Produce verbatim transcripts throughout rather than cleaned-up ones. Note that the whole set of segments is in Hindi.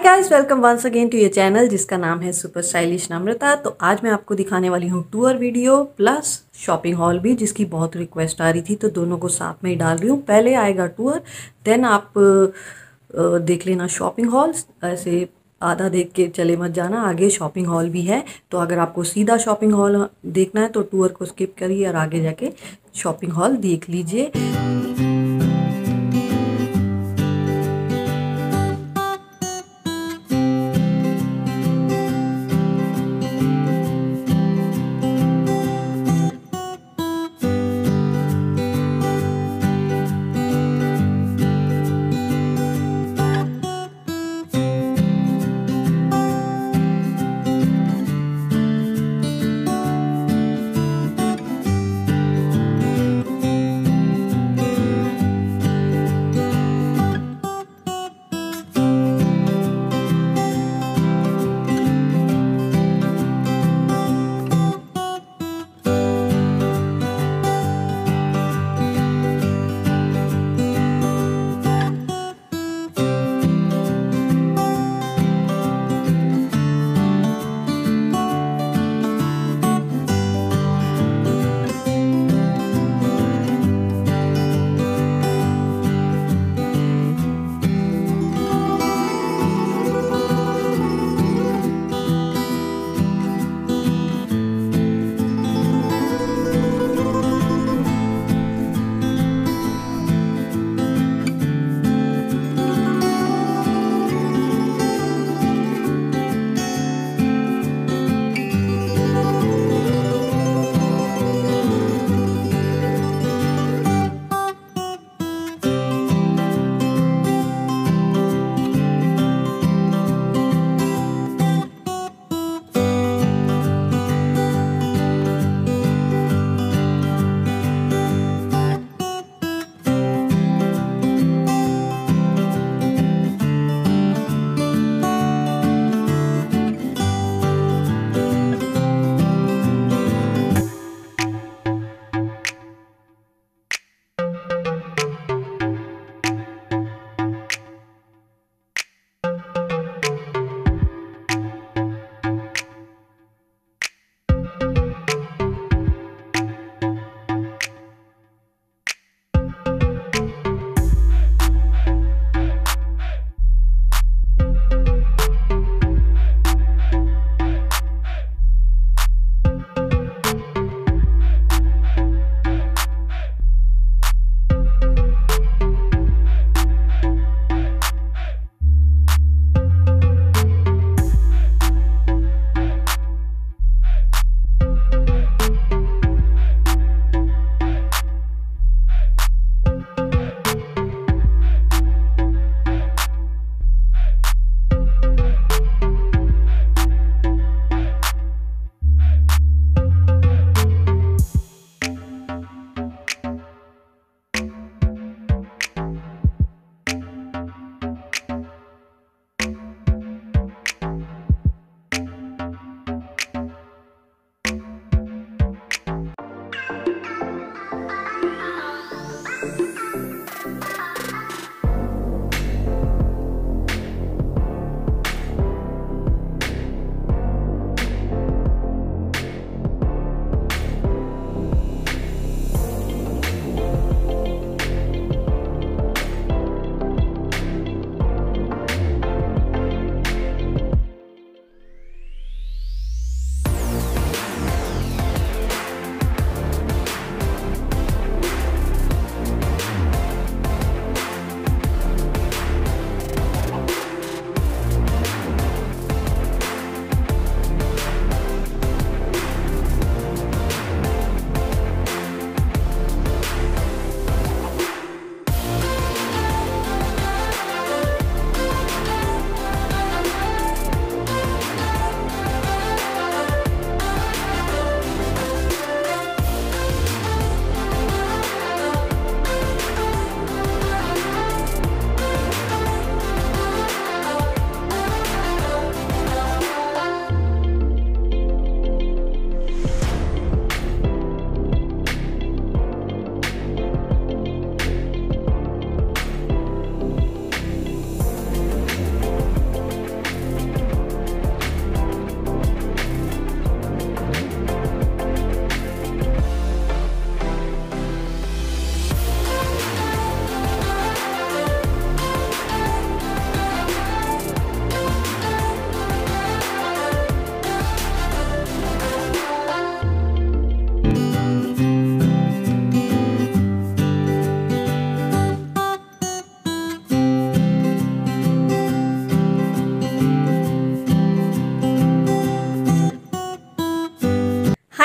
Hi guys, welcome once again to ये चैनल जिसका नाम है सुपर स्टाइलिश नम्रता। तो आज मैं आपको दिखाने वाली हूँ tour video plus shopping hall भी, जिसकी बहुत रिक्वेस्ट आ रही थी, तो दोनों को साथ में ही डाल रही हूँ। पहले आएगा टूर, देन आप देख लेना शॉपिंग हॉल। ऐसे आधा देख के चले मत जाना, आगे शॉपिंग हॉल भी है, तो अगर आपको सीधा शॉपिंग हॉल देखना है तो टूर को स्किप करिए और आगे जाके शॉपिंग हॉल देख लीजिए।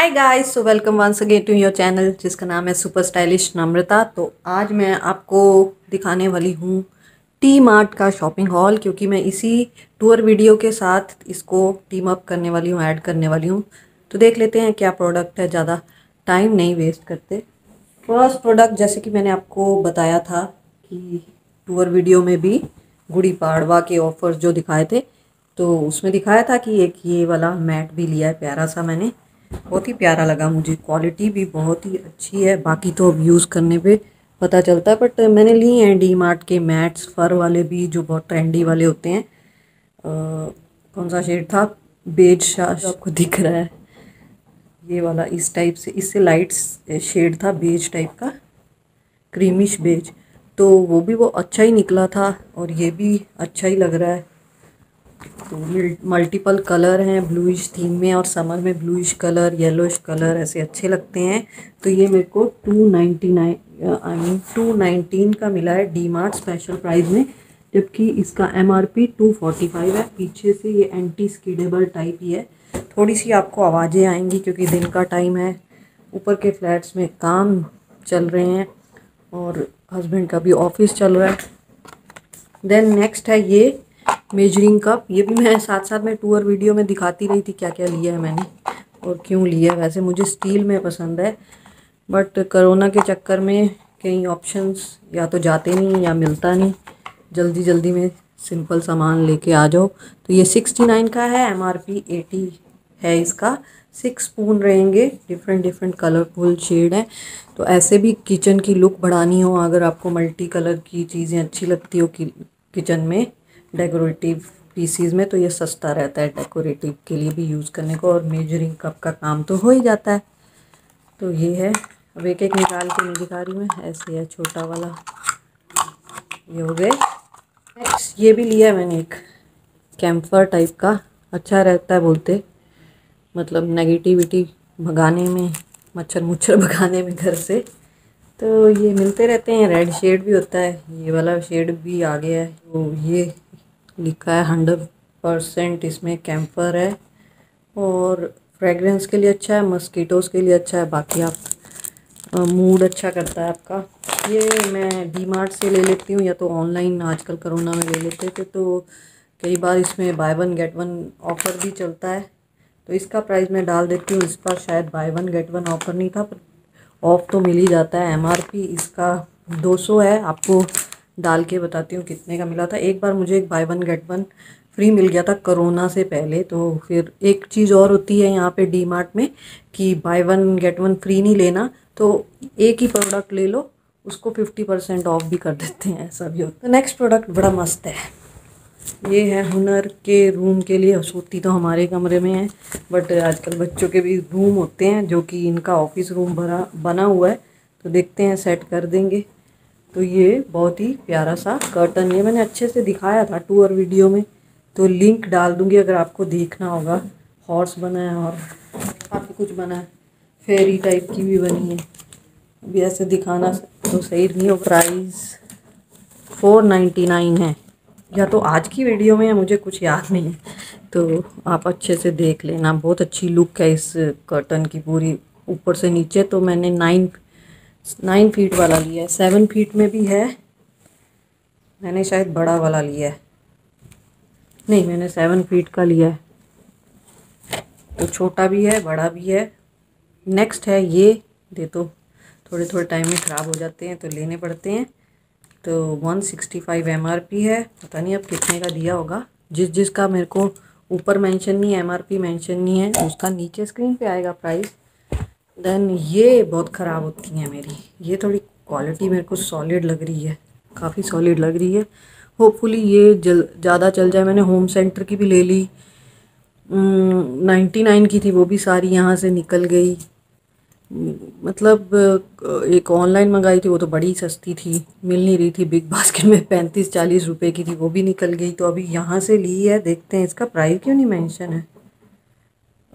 Hi guys, so welcome once again to your channel जिसका नाम है सुपर स्टाइलिश नम्रता। तो आज मैं आपको दिखाने वाली हूँ डी मार्ट का शॉपिंग हॉल, क्योंकि मैं इसी टूर वीडियो के साथ इसको टीम अप करने वाली हूँ, ऐड करने वाली हूँ। तो देख लेते हैं क्या प्रोडक्ट है, ज़्यादा टाइम नहीं वेस्ट करते। फर्स्ट प्रोडक्ट, जैसे कि मैंने आपको बताया था कि टूर वीडियो में भी गुड़ी पाड़वा के ऑफ़र्स जो दिखाए थे, तो उसमें दिखाया था कि एक ये वाला मैट भी लिया है, प्यारा सा। मैंने बहुत ही प्यारा लगा मुझे, क्वालिटी भी बहुत ही अच्छी है। बाकी तो अब यूज़ करने पे पता चलता है, बट मैंने लिए हैं डी मार्ट के मैट्स, फर वाले भी जो बहुत ट्रेंडी वाले होते हैं। आ, कौन सा शेड था, बेज शायद आपको दिख रहा है, ये वाला इस टाइप से, इससे लाइट शेड था, बेज टाइप का, क्रीमिश बेज। तो वो भी वो अच्छा ही निकला था और ये भी अच्छा ही लग रहा है। तो मल्टीपल कलर हैं ब्लूइश थीम में, और समर में ब्लूइश कलर, येलोइश कलर ऐसे अच्छे लगते हैं। तो ये मेरे को two ninety nine, I mean two nineteen का मिला है डी मार्ट स्पेशल प्राइस में, जबकि इसका एमआरपी टू फोर्टी फाइव है। पीछे से ये एंटी स्किडेबल टाइप ही है। थोड़ी सी आपको आवाज़ें आएंगी क्योंकि दिन का टाइम है, ऊपर के फ्लैट्स में काम चल रहे हैं और हस्बैंड का भी ऑफिस चल रहा है। देन नेक्स्ट है ये मेजरिंग कप। ये भी मैं साथ साथ में टूर वीडियो में दिखाती रही थी क्या क्या लिया है मैंने और क्यों लिया है। वैसे मुझे स्टील में पसंद है, बट कोरोना के चक्कर में कई ऑप्शंस या तो जाते नहीं या मिलता नहीं, जल्दी जल्दी में सिंपल सामान लेके आ जाओ। तो ये सिक्सटी नाइन का है, एमआरपी एटी है इसका। सिक्स स्पून रहेंगे, डिफरेंट डिफरेंट कलरफुल शेड है। तो ऐसे भी किचन की लुक बढ़ानी हो, अगर आपको मल्टी कलर की चीज़ें अच्छी लगती हो कि, किचन में डेकोरेटिव पीसीज में, तो ये सस्ता रहता है डेकोरेटिव के लिए भी यूज़ करने को, और मेजरिंग कप का काम तो हो ही जाता है। तो ये है, अब एक एक निकाल के मैं दिखा रही हूँ। ऐसे है छोटा वाला, ये हो गए। नेक्स्ट ये भी लिया मैंने, एक कैम्फर टाइप का, अच्छा रहता है बोलते, मतलब नेगेटिविटी भगाने में, मच्छर मुच्छर भगाने में घर से। तो ये मिलते रहते हैं, रेड शेड भी होता है, ये वाला शेड भी आ गया है। तो ये लिखा है हंड्रेड परसेंट इसमें कैम्फर है, और फ्रेगरेंस के लिए अच्छा है, मस्कीटोज़ के लिए अच्छा है, बाकी आप मूड अच्छा करता है आपका। ये मैं डी मार्ट से ले लेती हूँ या तो ऑनलाइन, आजकल कोरोना में ले लेते थे, तो कई बार इसमें buy one get one offer भी चलता है। तो इसका प्राइस मैं डाल देती हूँ, इस पर शायद buy one get one offer नहीं था, पर ऑफ़ तो मिल ही जाता है। एम आर पी इसका दो सौ है, आपको डाल के बताती हूँ कितने का मिला था। एक बार मुझे एक buy one get one free मिल गया था कोरोना से पहले। तो फिर एक चीज़ और होती है यहाँ पे डी मार्ट में कि buy one get one free नहीं लेना, तो एक ही प्रोडक्ट ले लो, उसको फिफ्टी परसेंट ऑफ भी कर देते हैं, ऐसा भी होता है। नेक्स्ट प्रोडक्ट बड़ा मस्त है, ये है हुनर के रूम के लिए। सोती तो हमारे कमरे में है, बट आजकल बच्चों के भी रूम होते हैं, जो कि इनका ऑफिस रूम भरा बना हुआ है, तो देखते हैं सेट कर देंगे। तो ये बहुत ही प्यारा सा कर्टन, ये मैंने अच्छे से दिखाया था टूर वीडियो में, तो लिंक डाल दूंगी अगर आपको देखना होगा। हॉर्स बना है और काफ़ी कुछ बना है, फेरी टाइप की भी बनी है। अभी ऐसे दिखाना तो सही नहीं हो। प्राइस फोर नाइन्टी नाइन है, या तो आज की वीडियो में है, मुझे कुछ याद नहीं है, तो आप अच्छे से देख लेना। बहुत अच्छी लुक है इस कर्टन की, पूरी ऊपर से नीचे। तो मैंने नाइन नाइन फीट वाला लिया है, सेवन फीट में भी है, मैंने शायद बड़ा वाला लिया है, नहीं मैंने सेवन फीट का लिया है। तो छोटा भी है, बड़ा भी है। नेक्स्ट है ये, दे तो थोड़े थोड़े टाइम में ख़राब हो जाते हैं तो लेने पड़ते हैं। तो one sixty five M R P है, पता नहीं अब कितने का दिया होगा। जिस जिस का मेरे को ऊपर मेंशन नहीं है, एम आर पी मेंशन नहीं है, उसका नीचे स्क्रीन पे आएगा प्राइस। देन ये बहुत ख़राब होती है मेरी, ये थोड़ी क्वालिटी मेरे को सॉलिड लग रही है, काफ़ी सॉलिड लग रही है। होपफुली ये जल ज़्यादा चल जाए। मैंने होम सेंटर की भी ले ली, नाइन्टी नाइन की थी, वो भी सारी यहाँ से निकल गई। मतलब एक ऑनलाइन मंगाई थी, वो तो बड़ी सस्ती थी, मिल नहीं रही थी। बिग बास्केट में पैंतीस चालीस रुपये की थी, वो भी निकल गई। तो अभी यहाँ से ली है, देखते हैं इसका प्राइस क्यों नहीं मैंशन है।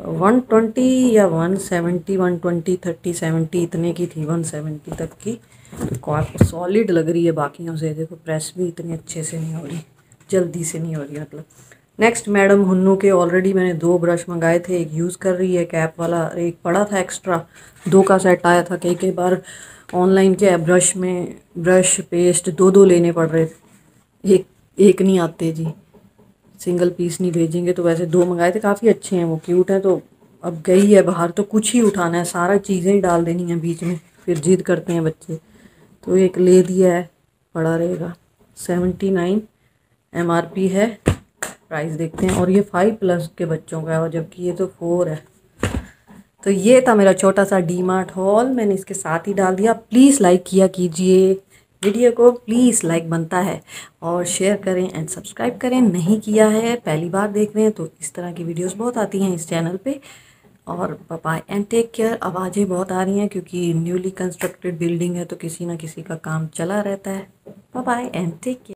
वन ट्वेंटी या one seventy one twenty thirty seventy इतने की थी, वन सेवेंटी तक की। तो सॉलिड लग रही है बाकियों से, देखो प्रेस भी इतने अच्छे से नहीं हो रही, जल्दी से नहीं हो रही, मतलब नेक्स्ट मैडम हुन्नू के ऑलरेडी मैंने दो ब्रश मंगाए थे, एक यूज़ कर रही है कैप वाला, एक पड़ा था एक्स्ट्रा, दो का सेट आया था। कई कई बार ऑनलाइन के ब्रश में ब्रश पेस्ट दो दो लेने पड़ रहे, एक एक नहीं आते जी, सिंगल पीस नहीं भेजेंगे तो वैसे दो मंगाए थे, काफ़ी अच्छे हैं वो, क्यूट हैं। तो अब गई है बाहर तो कुछ ही उठाना है, सारा चीज़ें ही डाल देनी है बीच में, फिर जिद करते हैं बच्चे। तो एक ले दिया है, पड़ा रहेगा। Seventy nine M R P है, प्राइस देखते हैं। और ये फाइव प्लस के बच्चों का है, और जबकि ये तो फोर है। तो ये था मेरा छोटा सा डी मार्ट हॉल, मैंने इसके साथ ही डाल दिया। प्लीज़ लाइक किया कीजिए वीडियो को, प्लीज़ लाइक बनता है, और शेयर करें एंड सब्सक्राइब करें नहीं किया है, पहली बार देख रहे हैं। तो इस तरह की वीडियोस बहुत आती हैं इस चैनल पे। और बाय एंड टेक केयर। आवाज़ें बहुत आ रही हैं क्योंकि न्यूली कंस्ट्रक्टेड बिल्डिंग है, तो किसी ना किसी का काम चला रहता है। Bye and take care.